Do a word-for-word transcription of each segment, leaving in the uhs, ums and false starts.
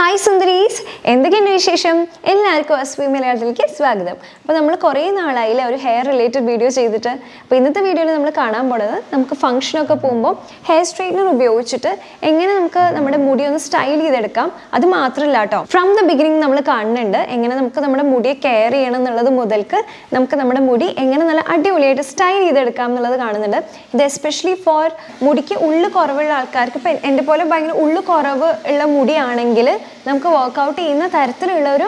Hi Sundaris! എന്തൊക്കെ വിശേഷം എല്ലാവർക്കും അസ്വി മലയാളത്തിലേക്ക് സ്വാഗതം. അപ്പോൾ നമ്മൾ കുറേ നാളായി ഒരു ഹെയർ റിലേറ്റഡ് വീഡിയോ ചെയ്തിട്ട് അപ്പോൾ ഇന്നത്തെ വീഡിയോയിൽ നമ്മൾ കാണാൻ പോകുന്നത് നമുക്ക് ഫംഗ്ഷൻ ഒക്കെ പോകുമ്പോൾ ഹെയർ സ്ട്രെയിറ്റ്നർ ഉപയോഗിച്ചിട്ട് എങ്ങനെ നമുക്ക് നമ്മുടെ മുടി ഒന്ന് സ്റ്റൈൽ ചെയ്തെടുക്കാം. അത് മാത്രമല്ല ട്ടോ ഫ്രം ദി ബിഗിനിങ് നമ്മൾ കാണുന്നുണ്ട് എങ്ങനെ നമുക്ക് നമ്മുടെ മുടി കെയർ ചെയ്യണം എന്നുള്ളത് മുതൽക്ക് നമുക്ക് നമ്മുടെ മുടി എങ്ങനെ നല്ല അടിപൊളിയായിട്ട് സ്റ്റൈൽ ചെയ്തെടുക്കാം എന്നുള്ളത് കാണുന്നുണ്ട്. ഇത് എസ്പെഷ്യലി ഫോർ മുടിക്ക് ഉള്ളു കുറവുള്ള ആൾക്കാർക്ക് ഇപ്പോൾ എൻ്റെ പോലെ ഭയങ്കര ഉള്ളു കുറവ് ഉള്ള മുടിയാണെങ്കിൽ നമുക്ക് വർക്കൗട്ട് ചെയ്യുന്ന തരത്തിലുള്ള ഒരു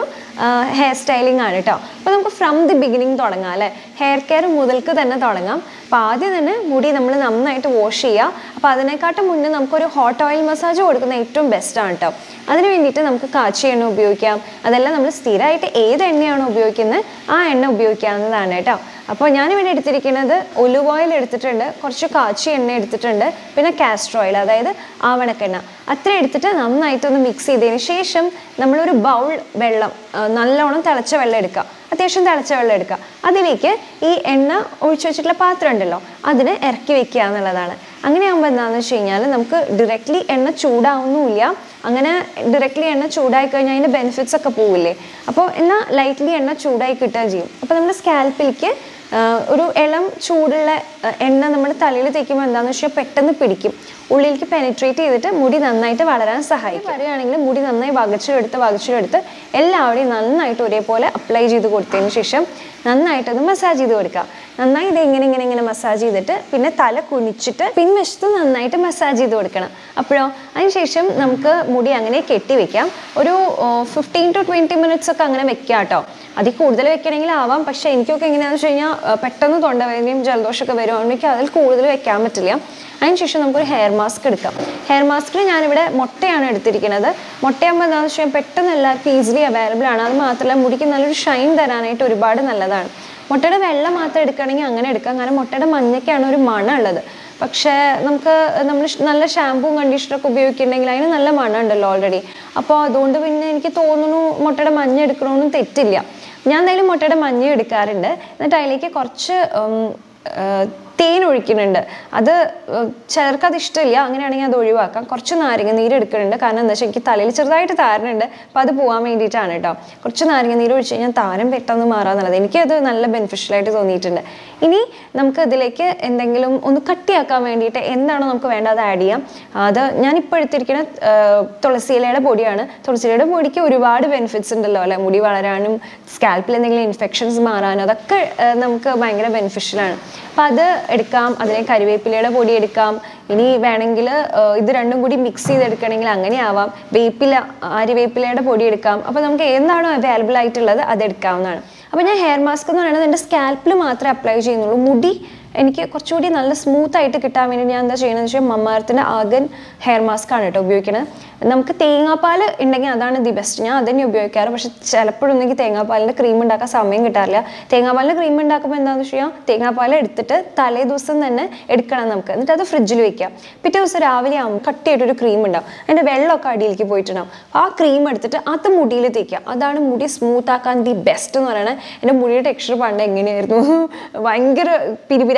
ഹെയർ സ്റ്റൈലിംഗ് ആണ് കേട്ടോ. അപ്പോൾ നമുക്ക് ഫ്രം ദി ബിഗിനിങ് തുടങ്ങാം അല്ലേ, ഹെയർ കെയർ മുതൽക്ക് തന്നെ തുടങ്ങാം. അപ്പോൾ ആദ്യം തന്നെ മുടി നമ്മൾ നന്നായിട്ട് വാഷ് ചെയ്യുക. അപ്പോൾ അതിനെക്കാട്ടും മുന്നേ നമുക്കൊരു ഹോട്ട് ഓയിൽ മസാജ് കൊടുക്കുന്ന ഏറ്റവും ബെസ്റ്റാണ് കേട്ടോ. അതിന് വേണ്ടിയിട്ട് നമുക്ക് കാച്ചി എണ്ണ ഉപയോഗിക്കാം, അതല്ല നമ്മൾ സ്ഥിരമായിട്ട് ഏത് എണ്ണയാണോ ഉപയോഗിക്കുന്നത് ആ എണ്ണ ഉപയോഗിക്കാവുന്നതാണ് കേട്ടോ. അപ്പോൾ ഞാനിവിടെ എടുത്തിരിക്കുന്നത് ഒലിവ് ഓയിൽ എടുത്തിട്ടുണ്ട്, കുറച്ച് കാച്ചി എണ്ണ എടുത്തിട്ടുണ്ട്, പിന്നെ കാസ്റ്റർ ഓയിൽ അതായത് ആവണക്കെണ്ണ അത്ര എടുത്തിട്ട് നന്നായിട്ടൊന്ന് മിക്സ് ചെയ്തതിന് ശേഷം നമ്മളൊരു ബൗൾ വെള്ളം നല്ലോണം തിളച്ച വെള്ളം എടുക്കുക, അത്യാവശ്യം തിളച്ച വെള്ളം എടുക്കുക. അതിലേക്ക് ഈ എണ്ണ ഒഴിച്ചു വെച്ചിട്ടുള്ള പാത്രം ഉണ്ടല്ലോ അതിന് ഇറക്കി വെക്കുക എന്നുള്ളതാണ്. അങ്ങനെയാകുമ്പോൾ എന്താണെന്ന് വെച്ച് കഴിഞ്ഞാൽ നമുക്ക് ഡയറക്റ്റ്ലി എണ്ണ ചൂടാവുന്നുമില്ല. അങ്ങനെ ഡയറക്റ്റ്ലി എണ്ണ ചൂടായി കഴിഞ്ഞാൽ അതിൻ്റെ ബെനിഫിറ്റ്സ് ഒക്കെ പോവില്ലേ. അപ്പോൾ എന്നാൽ ലൈറ്റ്ലി എണ്ണ ചൂടായി കിട്ടുകയും ചെയ്യും. അപ്പോൾ നമ്മുടെ സ്കാൽപ്പിലേക്ക് ഒരു ഇളം ചൂടുള്ള എണ്ണ നമ്മുടെ തലയിൽ തേക്കുമ്പോൾ എന്താണെന്ന് വെച്ചാൽ പെട്ടെന്ന് പിടിക്കും, ഉള്ളിലേക്ക് പെനിട്രേറ്റ് ചെയ്തിട്ട് മുടി നന്നായിട്ട് വളരാൻ സഹായിക്കും. പറയുകയാണെങ്കിൽ മുടി നന്നായി വകച്ചെടുത്ത് വകച്ചെടുത്ത് എല്ലാവരെയും നന്നായിട്ട് ഒരേപോലെ അപ്ലൈ ചെയ്ത് കൊടുത്തതിന് ശേഷം നന്നായിട്ടൊന്ന് മസാജ് ചെയ്ത് കൊടുക്കുക. നന്നായി ഇത് ഇങ്ങനെ ഇങ്ങനെ ഇങ്ങനെ മസാജ് ചെയ്തിട്ട് പിന്നെ തല കുനിച്ചിട്ട് പിൻവശത്ത് നന്നായിട്ട് മസാജ് ചെയ്ത് കൊടുക്കണം. അപ്പോഴോ അതിനുശേഷം നമുക്ക് മുടി അങ്ങനെ കെട്ടി വെക്കാം. ഒരു ഫിഫ്റ്റീൻ ടു ട്വൻറ്റി മിനിറ്റ്സ് ഒക്കെ അങ്ങനെ വെക്കുക കേട്ടോ. അതിൽ കൂടുതൽ വെക്കണമെങ്കിൽ ആവാം, പക്ഷേ എനിക്കൊക്കെ എങ്ങനെയാണെന്ന് വെച്ച് കഴിഞ്ഞാൽ പെട്ടെന്ന് തൊണ്ടവേദനയും ജലദോഷമൊക്കെ വരുവാണെങ്കിൽ അതിൽ കൂടുതൽ വെക്കാൻ പറ്റില്ല. അതിനുശേഷം നമുക്കൊരു ഹെയർ മാസ്ക് എടുക്കാം. ഹെയർ മാസ്കിൽ ഞാനിവിടെ മുട്ടയാണ് എടുത്തിരിക്കുന്നത്. മുട്ടയാകുമ്പോൾ എന്താണെന്ന് വെച്ച് കഴിഞ്ഞാൽ പെട്ടെന്ന് എല്ലാവർക്കും ഈസിലി അവൈലബിൾ ആണ്. അത് മാത്രമല്ല മുടിക്ക് നല്ലൊരു ഷൈൻ തരാനായിട്ട് ഒരുപാട് നല്ലതാണ്. മുട്ടയുടെ വെള്ള മാത്രം എടുക്കുകയാണെങ്കിൽ അങ്ങനെ എടുക്കാം, കാരണം മുട്ടയുടെ മഞ്ഞയ്ക്കാണ് ഒരു മണം ഉള്ളത്. പക്ഷേ നമുക്ക് നമ്മൾ നല്ല ഷാമ്പുവും കണ്ടീഷണറൊക്കെ ഉപയോഗിക്കുന്നുണ്ടെങ്കിൽ അതിന് നല്ല മണം ഉണ്ടല്ലോ ഓൾറെഡി. അപ്പോൾ അതുകൊണ്ട് പിന്നെ എനിക്ക് തോന്നുന്നു മുട്ടയുടെ മഞ്ഞ എടുക്കണമെന്നും തെറ്റില്ല. ഞാൻ എന്തായാലും മുട്ടയുടെ മഞ്ഞ എടുക്കാറുണ്ട്. എന്നിട്ട് അതിലേക്ക് കുറച്ച് തേൻ ഒഴിക്കുന്നുണ്ട്. അത് ചിലർക്ക് അത് ഇഷ്ടമില്ല, അങ്ങനെയാണെങ്കിൽ അത് ഒഴിവാക്കാം. കുറച്ച് നാരങ്ങ നീര് എടുക്കുന്നുണ്ട്, കാരണം എന്താ വെച്ചാൽ എനിക്ക് തലയിൽ ചെറുതായിട്ട് താരനുണ്ട്, അപ്പോൾ അത് പോകാൻ വേണ്ടിയിട്ടാണ് കേട്ടോ. കുറച്ച് നാരങ്ങ നീര് ഒഴിച്ച് കഴിഞ്ഞാൽ താരം പെട്ടെന്ന് മാറാന്നുള്ളത് എനിക്കത് നല്ല ബെനിഫിഷ്യലായിട്ട് തോന്നിയിട്ടുണ്ട്. ഇനി നമുക്ക് ഇതിലേക്ക് എന്തെങ്കിലും ഒന്ന് കട്ടിയാക്കാൻ വേണ്ടിയിട്ട് എന്താണോ നമുക്ക് വേണ്ടത് ആഡ് ചെയ്യാം. അത് ഞാനിപ്പോൾ എടുത്തിരിക്കുന്ന തുളസിയിലയുടെ പൊടിയാണ്. തുളസിയിലയുടെ പൊടിക്ക് ഒരുപാട് ബെനിഫിറ്റ്സ് ഉണ്ടല്ലോ അല്ലെ, മുടി വളരാനും സ്കാൽപ്പിൽ എന്തെങ്കിലും ഇൻഫെക്ഷൻസ് മാറാനും അതൊക്കെ നമുക്ക് ഭയങ്കര ബെനിഫിഷ്യലാണ്. അപ്പം അത് എടുക്കാം. അതിനെ കരിവേപ്പിലയുടെ പൊടി എടുക്കാം. ഇനി വേണമെങ്കിൽ ഇത് രണ്ടും കൂടി മിക്സ് ചെയ്തെടുക്കണമെങ്കിൽ അങ്ങനെ ആവാം. വേപ്പില ആര്യവേപ്പിലയുടെ പൊടി എടുക്കാം. അപ്പോൾ നമുക്ക് എന്താണോ അവൈലബിൾ ആയിട്ടുള്ളത് അതെടുക്കാവുന്നതാണ്. അപ്പോൾ ഞാൻ ഹെയർ മാസ്ക് എന്ന് പറയുന്നത് എൻ്റെ സ്കാൽപ്പിൽ മാത്രമേ അപ്ലൈ ചെയ്യുന്നുള്ളൂ. മുടി എനിക്ക് കുറച്ചുകൂടി നല്ല സ്മൂത്തായിട്ട് കിട്ടാൻ വേണ്ടി ഞാൻ എന്താ ചെയ്യണമെന്ന് വെച്ചാൽ മമ്മാരത്തിൻ്റെ ആഗൻ ഹെയർ മാസ്ക് ആണ് കേട്ടോ ഉപയോഗിക്കുന്നത്. നമുക്ക് തേങ്ങാപ്പാൽ ഉണ്ടെങ്കിൽ അതാണ് ദി ബെസ്റ്റ്. ഞാൻ അതന്നെ ഉപയോഗിക്കാറ്. പക്ഷെ ചിലപ്പോഴും എനിക്ക് തേങ്ങാപ്പാലിൻ്റെ ക്രീം ഉണ്ടാക്കാൻ സമയം കിട്ടാറില്ല. തേങ്ങാപ്പാലിൻ്റെ ക്രീം ഉണ്ടാക്കുമ്പോൾ എന്താണെന്ന് വെച്ച് കഴിഞ്ഞാൽ തേങ്ങാപ്പാൽ എടുത്തിട്ട് തലേ ദിവസം തന്നെ എടുക്കണം നമുക്ക്. എന്നിട്ട് അത് ഫ്രിഡ്ജിൽ വയ്ക്കാം. പിറ്റേ ദിവസം രാവിലെ ആകുമ്പോൾ കട്ടിയായിട്ടൊരു ക്രീം ഉണ്ടാവും, അതിൻ്റെ വെള്ളമൊക്കെ അടിയിലേക്ക് പോയിട്ടുണ്ടാവും. ആ ക്രീം എടുത്തിട്ട് അത് മുടിയിൽ തേക്കുക. അതാണ് മുടി സ്മൂത്താക്കാൻ ദി ബെസ്റ്റ് എന്ന് പറയുന്നത്. എൻ്റെ മുടിയുടെ ടെക്സ്ചർ പണ്ട് എങ്ങനെയായിരുന്നു, ഭയങ്കര പിരിപിര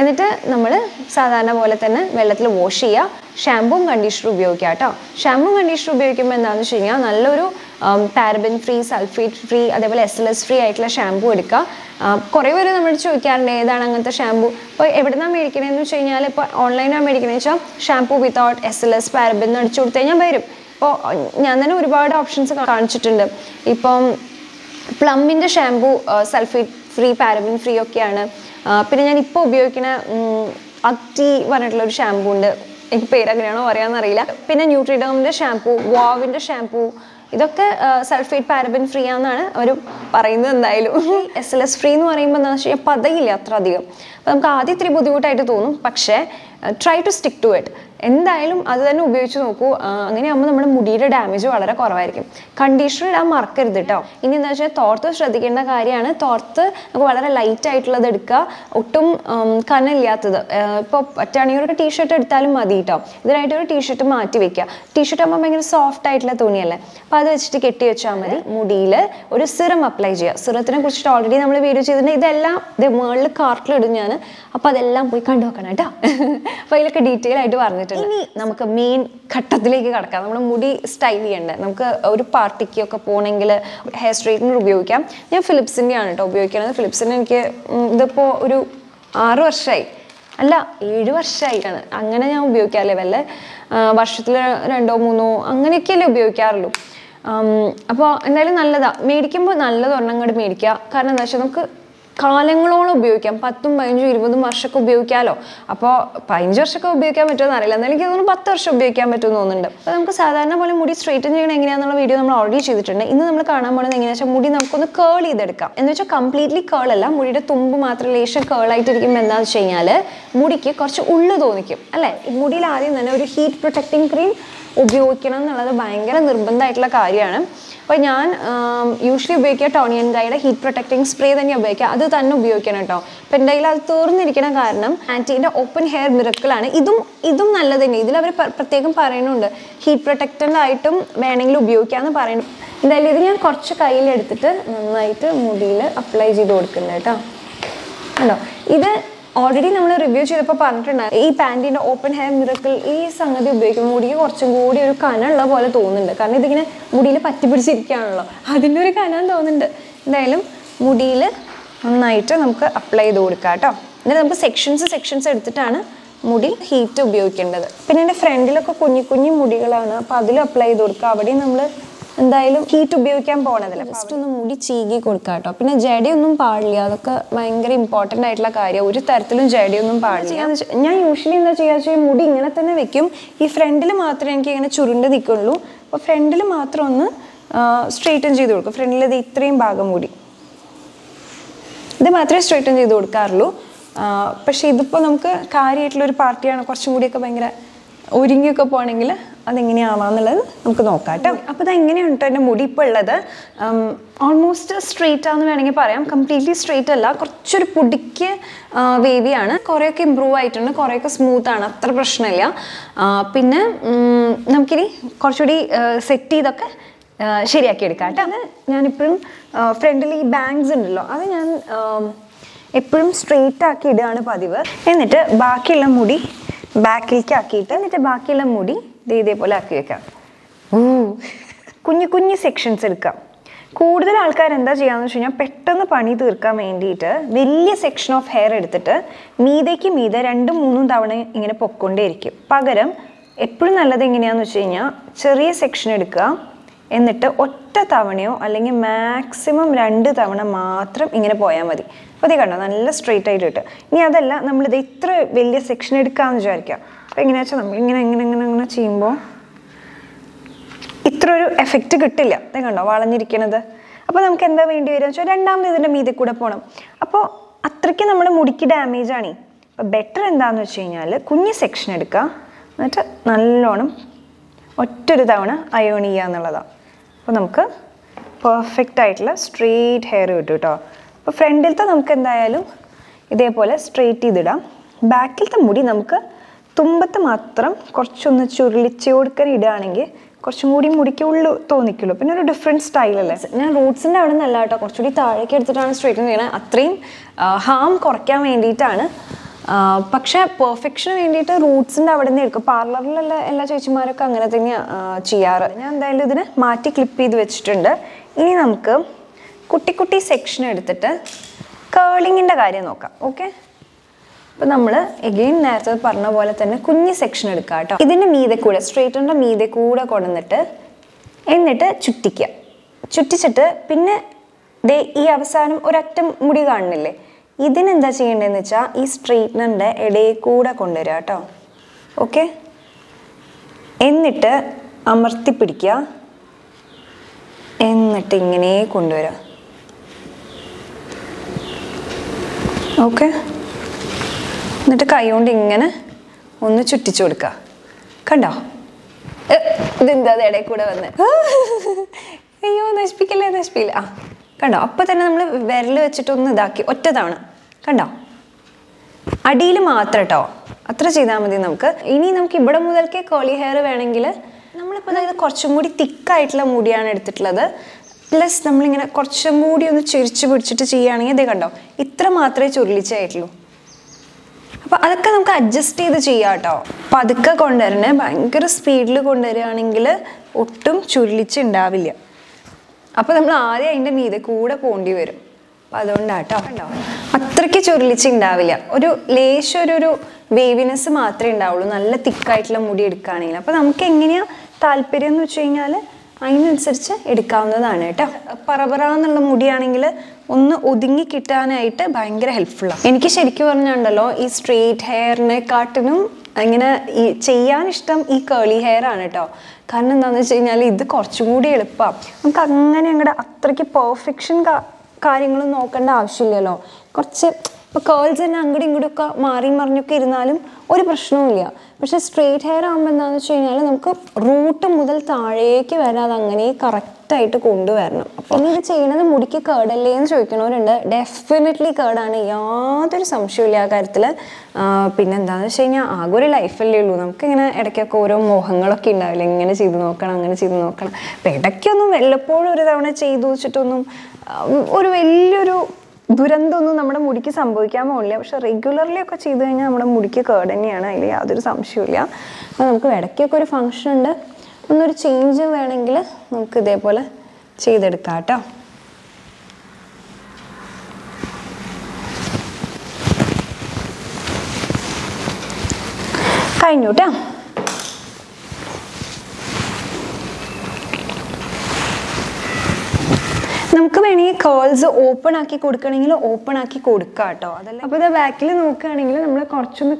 എന്നിട്ട് നമ്മൾ സാധാരണ പോലെ തന്നെ വെള്ളത്തിൽ വാഷ് ചെയ്യുക. ഷാമ്പും കണ്ടീഷണറും ഉപയോഗിക്കുക കേട്ടോ. ഷാമ്പും കണ്ടീഷണറും ഉപയോഗിക്കുമ്പോൾ എന്താണെന്ന് വെച്ച് കഴിഞ്ഞാൽ നല്ലൊരു പാരബൻ ഫ്രീ, സൾഫേറ്റ് ഫ്രീ, അതേപോലെ എസ് എൽ എസ് ഫ്രീ ആയിട്ടുള്ള ഷാമ്പു എടുക്കുക. കുറേ പേര് നമ്മൾ ചോദിക്കാറുണ്ട് ഏതാണ് അങ്ങനത്തെ ഷാമ്പു. ഇപ്പോൾ എവിടെ നിന്നാണ് മേടിക്കണമെന്ന് വെച്ച് കഴിഞ്ഞാൽ ഇപ്പോൾ ഓൺലൈനാണ് മേടിക്കണമെന്ന് വെച്ചാൽ shampoo without S L S paraben എന്ന് അടിച്ചു കൊടുത്തു കഴിഞ്ഞാൽ വരും. ഇപ്പോൾ ഞാൻ തന്നെ ഒരുപാട് ഓപ്ഷൻസ് കാണിച്ചിട്ടുണ്ട്. ഇപ്പം പ്ലമ്മിൻ്റെ shampoo sulphate free, paraben free ഒക്കെയാണ്. പിന്നെ ഞാൻ ഇപ്പോൾ ഉപയോഗിക്കുന്ന അക്ടി പറഞ്ഞിട്ടുള്ളൊരു ഷാമ്പൂ ഉണ്ട്. എനിക്ക് പേരങ്ങനെയാണോ പറയാമെന്നറിയില്ല. പിന്നെ ന്യൂട്രിഡേമിൻ്റെ ഷാമ്പൂ, വാവിൻ്റെ ഷാമ്പൂ, ഇതൊക്കെ സൾഫേറ്റ് പാരബൻ ഫ്രീ ആണെന്നാണ് അവർ പറയുന്നത്. എന്തായാലും എസ് എൽ എസ് ഫ്രീ എന്ന് പറയുമ്പോൾ എന്താണെന്ന് വെച്ച് കഴിഞ്ഞാൽ പതയില്ല അത്ര അധികം. അപ്പോൾ നമുക്ക് ആദ്യം ഇത്തിരി ബുദ്ധിമുട്ടായിട്ട് തോന്നും, പക്ഷേ try to stick to it. എന്തായാലും അത് തന്നെ ഉപയോഗിച്ച് നോക്കൂ. അങ്ങനെ ആവുമ്പോൾ നമ്മുടെ മുടിയുടെ ഡാമേജ് വളരെ കുറവായിരിക്കും. കണ്ടീഷണർ ഇടാൻ മറക്കരുത് കേട്ടോ. ഇനി എന്താ വെച്ചാൽ തോർത്ത് ശ്രദ്ധിക്കേണ്ട കാര്യമാണ്, തോർത്ത് നമുക്ക് വളരെ ലൈറ്റ് ആയിട്ടുള്ളത് എടുക്കുക, ഒട്ടും കനമില്ലാത്തത്. ഇപ്പോൾ പറ്റുകയാണെങ്കിൽ ഒരു ടീഷർട്ട് എടുത്താലും മതി കേട്ടോ. ഇതിനായിട്ട് ഒരു ടീഷർട്ട് മാറ്റി വെക്കുക. ടീഷർട്ട് ആകുമ്പോൾ ഭയങ്കര സോഫ്റ്റ് ആയിട്ടുള്ള തുണിയല്ലേ, അപ്പോൾ അത് വെച്ചിട്ട് കെട്ടി വെച്ചാൽ മതി. മുടിയിൽ ഒരു സിറം അപ്ലൈ ചെയ്യുക. സിറത്തിനെ കുറിച്ചിട്ട് ഓൾറെഡി നമ്മൾ വീഡിയോ ചെയ്തിട്ടുണ്ട്. ഇതെല്ലാം ഇത് മുകളിൽ കാർട്ടിലിടും ഞാൻ, അപ്പോൾ അതെല്ലാം പോയി കണ്ടു വെക്കണം കേട്ടോ. അപ്പോൾ അതിലൊക്കെ ഡീറ്റെയിൽ ആയിട്ട് പറഞ്ഞിട്ടുണ്ട്. ഇനി നമുക്ക് മെയിൻ ഘട്ടത്തിലേക്ക് കടക്കാം. നമ്മൾ മുടി സ്റ്റൈൽ ചെയ്യേണ്ടത്, നമുക്ക് ഒരു പാർട്ടിക്കൊക്കെ പോകണമെങ്കിൽ ഹെയർ സ്ട്രെയിറ്റ്നർ ഉപയോഗിക്കാം. ഞാൻ ഫിലിപ്സിൻ്റെ ആണ് കേട്ടോ ഉപയോഗിക്കുന്നത്. ഫിലിപ്സിൻ്റെ എനിക്ക് ഇതിപ്പോൾ ഒരു ആറ് വർഷമായി അല്ല ഏഴ് വർഷമായിട്ടാണ് അങ്ങനെ ഞാൻ ഉപയോഗിക്കാറില്ല. വല്ല വർഷത്തിൽ രണ്ടോ മൂന്നോ അങ്ങനെയൊക്കെയല്ലേ ഉപയോഗിക്കാറുള്ളൂ. അപ്പോൾ എന്തായാലും നല്ലതാണ്, മേടിക്കുമ്പോൾ നല്ലത് ഒരെണ്ണം കൂടി മേടിക്കുക. കാരണം എന്താ വെച്ചാൽ നമുക്ക് കാലങ്ങളോളം ഉപയോഗിക്കാം, പത്തും പതിനഞ്ചും ഇരുപതും വർഷമൊക്കെ ഉപയോഗിക്കാമല്ലോ. അപ്പോൾ പതിനഞ്ച് വർഷമൊക്കെ ഉപയോഗിക്കാൻ പറ്റുമെന്ന് അറിയില്ല, എന്നാലും എനിക്ക് തോന്നുന്നു പത്ത് വർഷം ഉപയോഗിക്കാൻ പറ്റുമെന്ന് തോന്നുന്നുണ്ട്. അപ്പോൾ നമുക്ക് സാധാരണ പോലെ മുടി സ്ട്രെയിറ്റൻ ചെയ്യണം എങ്ങനെയാണെന്നുള്ള വീഡിയോ നമ്മൾ ഓൾറെഡി ചെയ്തിട്ടുണ്ട്. ഇന്ന് നമ്മൾ കാണാൻ പോകുന്നത് എങ്ങനെയാണെന്ന് വെച്ചാൽ മുടി നമുക്കൊന്ന് കേൾ ചെയ്തെടുക്കാം. എന്ന് വെച്ചാൽ കംപ്ലീറ്റ്ലി കേൾ അല്ല, മുടിയുടെ തുമ്പ് മാത്രം ലേശം കേളായിട്ടിരിക്കുമ്പോൾ എന്താണെന്ന് വെച്ച് കഴിഞ്ഞാൽ മുടിക്ക് കുറച്ച് ഉള്ളു തോന്നിക്കും അല്ലേ. മുടിയിൽ ആദ്യം തന്നെ ഒരു ഹീറ്റ് പ്രൊട്ടക്റ്റിംഗ് ക്രീം ഉപയോഗിക്കണം എന്നുള്ളത് ഭയങ്കര നിർബന്ധമായിട്ടുള്ള കാര്യമാണ്. അപ്പോൾ ഞാൻ യൂഷ്വലി ഉപയോഗിക്കുക ടോണിയൻ ഗൈയുടെ ഹീറ്റ് പ്രൊട്ടക്റ്റിംഗ് സ്പ്രേ തന്നെ ഉപയോഗിക്കുക. അത് തന്നെ ഉപയോഗിക്കണം കേട്ടോ. അപ്പോൾ എൻ്റെ കയ്യിൽ അത് തീർന്നിരിക്കണ കാരണം ആൻറ്റീൻ്റെ ഓപ്പൺ ഹെയർ മിറക്കിളാണ്. ഇതും ഇതും നല്ലത് തന്നെ. ഇതിൽ അവർ പ്രത്യേകം പറയുന്നുണ്ട് ഹീറ്റ് പ്രൊട്ടക്റ്റൻ്റായിട്ടും വേണമെങ്കിൽ ഉപയോഗിക്കാമെന്ന് പറയുന്നു. എന്തായാലും ഇത് ഞാൻ കുറച്ച് കയ്യിലെടുത്തിട്ട് നന്നായിട്ട് മുടിയിൽ അപ്ലൈ ചെയ്ത് കൊടുക്കുന്നത് കേട്ടോ. കേട്ടോ ഇത് ഓൾറെഡി നമ്മൾ റിവ്യൂ ചെയ്തപ്പോൾ പറഞ്ഞിട്ടുണ്ടായിരുന്നു ഈ പാൻറ്റിൻ്റെ ഓപ്പൺ ഹെയർ മിറക്കിൾ ഈ സംഗതി ഉപയോഗിക്കുമ്പോൾ മുടിക്ക് കുറച്ചും കൂടി ഒരു കനമുള്ള പോലെ തോന്നുന്നുണ്ട്. കാരണം ഇതിങ്ങനെ മുടിയിൽ പറ്റിപ്പിടിച്ചിരിക്കുകയാണല്ലോ, അതിൻ്റെ ഒരു കനം തോന്നുന്നുണ്ട്. എന്തായാലും മുടിയിൽ നന്നായിട്ട് നമുക്ക് അപ്ലൈ ചെയ്ത് കൊടുക്കാം കേട്ടോ. എന്നിട്ട് നമുക്ക് സെക്ഷൻസ് സെക്ഷൻസ് എടുത്തിട്ടാണ് മുടി ഹീറ്റ് ഉപയോഗിക്കേണ്ടത്. പിന്നെ എൻ്റെ ഫ്രണ്ടിലൊക്കെ കുഞ്ഞു കുഞ്ഞു മുടികളാണ്, അപ്പോൾ അതിൽ അപ്ലൈ ചെയ്ത് കൊടുക്കുക. അവിടെയും നമ്മൾ എന്തായാലും ഹീറ്റ് ഉപയോഗിക്കാൻ പോകണതല്ല. ഫസ്റ്റ് ഒന്ന് മുടി ചീകി കൊടുക്കുക കേട്ടോ. പിന്നെ ജടയൊന്നും പാടില്ല, അതൊക്കെ ഭയങ്കര ഇമ്പോർട്ടൻ്റ് ആയിട്ടുള്ള കാര്യം. ഒരു തരത്തിലും ജടയൊന്നും പാടില്ല. ഞാൻ യൂഷ്വലി എന്താ ചെയ്യാന്ന് വെച്ചാൽ മുടി ഇങ്ങനെ തന്നെ വെക്കും. ഈ ഫ്രണ്ടിൽ മാത്രമേ എനിക്ക് ഇങ്ങനെ ചുരുണ്ട് നിൽക്കുള്ളൂ. അപ്പോൾ ഫ്രണ്ടിൽ മാത്രം ഒന്ന് സ്ട്രെയിറ്റൻ ചെയ്ത് കൊടുക്കും. ഫ്രണ്ടിലത് ഇത്രയും ഭാഗം മുടി ഇത് മാത്രമേ സ്ട്രെയിറ്റൻ ചെയ്ത് കൊടുക്കാറുള്ളൂ. പക്ഷേ ഇതിപ്പോൾ നമുക്ക് കാര്യമായിട്ടുള്ളൊരു പാർട്ടിയാണ്, കുറച്ചും കൂടിയൊക്കെ ഭയങ്കര ഒരുങ്ങിയൊക്കെ പോകണമെങ്കിൽ അതെങ്ങനെയാവാന്നുള്ളത് നമുക്ക് നോക്കാം കേട്ടോ. അപ്പോൾ അതെങ്ങനെയാണ് കേട്ടോ എൻ്റെ മുടി ഇപ്പോൾ ഉള്ളത്. ഓൾമോസ്റ്റ് സ്ട്രെയിറ്റ് ആണെന്ന് വേണമെങ്കിൽ പറയാം. കംപ്ലീറ്റ്ലി സ്ട്രെയിറ്റ് അല്ല, കുറച്ചൊരു പൊടിക്ക് വേവിയാണ്. കുറേയൊക്കെ ഇമ്പ്രൂവ് ആയിട്ടുണ്ട്, കുറേയൊക്കെ സ്മൂത്താണ്, അത്ര പ്രശ്നമില്ല. പിന്നെ നമുക്കിനി കുറച്ചുകൂടി സെറ്റ് ചെയ്തൊക്കെ ശരിയാക്കി എടുക്കാം കേട്ടോ. അത് ഞാനിപ്പോഴും ഫ്രണ്ടിൽ ഈ ബാങ്ക്സ് ഉണ്ടല്ലോ, അത് ഞാൻ എപ്പോഴും സ്ട്രെയിറ്റ് ആക്കി ഇടുകയാണ് പതിവ്. എന്നിട്ട് ബാക്കിയുള്ള മുടി ബാക്കിലേക്ക് ആക്കിയിട്ട് എന്നിട്ട് ബാക്കിയുള്ള മുടി ഇതേപോലെ ആക്കി വെക്കാം. കുഞ്ഞു കുഞ്ഞു സെക്ഷൻസ് എടുക്കാം. കൂടുതൽ ആൾക്കാർ എന്താ ചെയ്യാന്ന് വെച്ച് കഴിഞ്ഞാൽ പെട്ടെന്ന് പണി തീർക്കാൻ വേണ്ടിയിട്ട് വലിയ സെക്ഷൻ ഓഫ് ഹെയർ എടുത്തിട്ട് മീതയ്ക്ക് മീതെ രണ്ടും മൂന്നും തവണ ഇങ്ങനെ പൊക്കൊണ്ടേയിരിക്കും. പകരം എപ്പോഴും നല്ലത് എങ്ങനെയാന്ന് വെച്ച് കഴിഞ്ഞാൽ ചെറിയ സെക്ഷൻ എടുക്കുക, എന്നിട്ട് ഒറ്റ തവണയോ അല്ലെങ്കിൽ മാക്സിമം രണ്ട് തവണ മാത്രം ഇങ്ങനെ പോയാൽ മതി. അപ്പോൾ ഇത് കണ്ടോ നല്ല സ്ട്രെയിറ്റ് ആയിട്ട് കിട്ടും. ഇനി അതല്ല, നമ്മളിത് ഇത്ര വലിയ സെക്ഷൻ എടുക്കാമെന്ന് വിചാരിക്കുക. അപ്പോൾ എങ്ങനെയാ വെച്ചാൽ നമ്മളിങ്ങനെ എങ്ങനെ എങ്ങനെ അങ്ങനെ ചെയ്യുമ്പോൾ ഇത്ര ഒരു എഫക്റ്റ് കിട്ടില്ല. ഇത് കണ്ടോ വളഞ്ഞിരിക്കണത്. അപ്പോൾ നമുക്ക് എന്താ വേണ്ടി വരിക വെച്ചാൽ രണ്ടാമത് ഇതിൻ്റെ മീതെ കൂടെ പോകണം. അപ്പോൾ അത്രയ്ക്ക് നമ്മുടെ മുടിക്ക് ഡാമേജാണ്. അപ്പോൾ ബെറ്റർ എന്താണെന്ന് വെച്ച് കഴിഞ്ഞാൽ കുഞ്ഞ് സെക്ഷൻ എടുക്കുക, എന്നിട്ട് നല്ലോണം ഒറ്റൊരു തവണ അയോൺ ചെയ്യുക എന്നുള്ളതാണ്. അപ്പോൾ നമുക്ക് പെർഫെക്റ്റ് ആയിട്ടുള്ള സ്ട്രെയിറ്റ് ഹെയർ കിട്ടും കേട്ടോ. അപ്പോൾ ഫ്രണ്ടിലത്തെ നമുക്ക് എന്തായാലും ഇതേപോലെ സ്ട്രെയിറ്റ് ചെയ്തിടാം. ബാക്കിലത്തെ മുടി നമുക്ക് തുമ്പത്ത് മാത്രം കുറച്ചൊന്ന് ചുരുളിച്ച് കൊടുക്കാൻ ഇടുകയാണെങ്കിൽ കുറച്ചും കൂടി മുടിക്ക് ഉള്ളു തോന്നിക്കുള്ളൂ. പിന്നെ ഒരു ഡിഫറെൻറ്റ് സ്റ്റൈലല്ലേ. ഞാൻ റൂട്ട്സിൻ്റെ അവിടെ നിന്നല്ല കേട്ടോ, കുറച്ചുകൂടി താഴേക്ക് എടുത്തിട്ടാണ് സ്ട്രെയിറ്റൻ ചെയ്യണത്. അത്രയും ഹാം കുറയ്ക്കാൻ വേണ്ടിയിട്ടാണ്. പക്ഷേ പെർഫെക്ഷന് വേണ്ടിയിട്ട് റൂട്ട്സിൻ്റെ അവിടെ നിന്ന് എടുക്കും. പാർലറിലുള്ള എല്ലാ ചേച്ചിമാരൊക്കെ അങ്ങനെ തന്നെയാണ് ചെയ്യാറ്. ഞാൻ എന്തായാലും ഇതിനെ മാറ്റി ക്ലിപ്പ് ചെയ്ത് വെച്ചിട്ടുണ്ട്. ഇനി നമുക്ക് കുട്ടി കുട്ടി സെക്ഷൻ എടുത്തിട്ട് കേളിങ്ങിൻ്റെ കാര്യം നോക്കാം. ഓക്കെ, അപ്പോൾ നമ്മൾ എഗെയിൻ നേരത്തെ പറഞ്ഞ പോലെ തന്നെ കുഞ്ഞ് സെക്ഷൻ എടുക്കുക കേട്ടോ. ഇതിൻ്റെ മീതെ കൂടെ സ്ട്രെയിറ്ററിൻ്റെ മീതെ കൂടെ കൊണ്ടുവന്നിട്ട് എന്നിട്ട് ചുറ്റിക്കുക. ചുറ്റിച്ചിട്ട് പിന്നെ ദേ ഈ അവസാനം ഒരറ്റം മുടി കാണുന്നില്ലേ, ഇതിനെന്താ ചെയ്യേണ്ടതെന്ന് വെച്ചാൽ ഈ സ്ട്രെയിറ്റ്നറിൻ്റെ ഇടയിൽ കൂടെ കൊണ്ടുവരിക കേട്ടോ. ഓക്കെ, എന്നിട്ട് അമർത്തി പിടിക്കുക, എന്നിട്ട് ഇങ്ങനെ കൊണ്ടുവരിക. ഓക്കെ, എന്നിട്ട് കൈ കൊണ്ട് ഇങ്ങനെ ഒന്ന് ചുറ്റിച്ചു കൊടുക്കുക. Kanda. Dinda there could have the spill. Kanda. Up then I'm very chitun daki, Ottadana. Kanda. Adil matrato. Atrasidamudinamka. Ini namki Badamudalke, collie hair of angular. Namapana Korchamudi thicka itla mudian at the plus numbling in a Korchamudi on the church would chitiani de Kanda. Itra matre churlicha itlu. That's why we can adjust it. If you have a speed, you can't get a speed. Then we can get a that's why Udingi kitana ita banger helpful. Enkishikurnandalo is straight hair, neck cartoonum, angina cheyanishtum, e curly hair on it. Kanananachinali the corchudi pup. And Kangan Atraki perfection carrying no and avshillo. Corchip, curls and angriduka, mari marnukirnalum, or a personalia. But a straight hair arm and anachinal root to mudal tare, kivanangani, correct. I will show you the curd lane. Definitely, curd is a good thing. I will show you the life. I will show you the curd. I will show you the curd. If you change the way you can change the way you can change the we curls open and open and the back, we have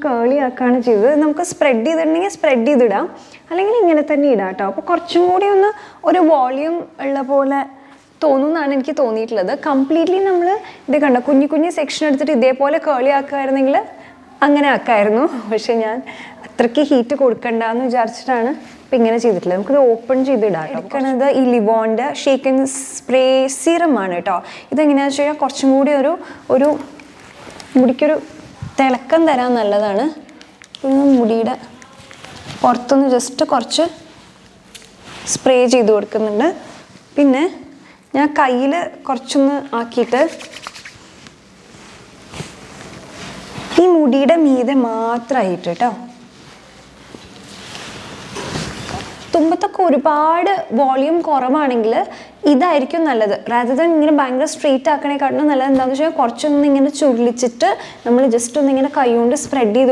curly and spread it. Spread it. Then we have volume and completely we have section curly. Open to the data. Another Illibonda, shaken spray serum on it. If the Ginasha Korchimudi or Mudicuru Telakan, there are another Mudida Porton just a corcher spray Jidorkamanda Pinna Kaila Korchum Akita. He mudida me the matra itata. Volume rather than banger straight and a just a spread the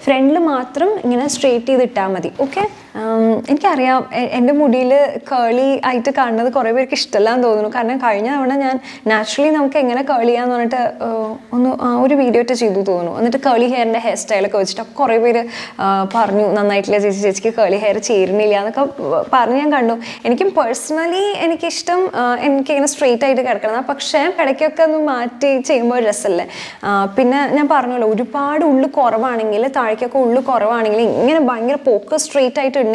friendly straight the okay? Um, I have curly eye to the corridor. Naturally, I have curly hair and hairstyle. Curly hair. Personally, I have a straight eye to the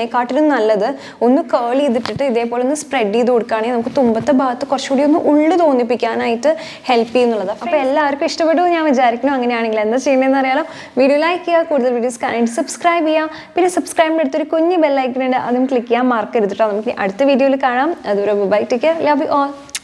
cartoon another, only curly the titty, they put on the spready the Udkani, and Kutumbata bath, Koshudio, Uldu, only Picana, help you. Pella, Christopher, Jarik, Nangan, the same in the Rella. Video like here, could the videos can subscribe here, please subscribe to the Kuni, bell icon, and click here, mark it at the video. Love you all.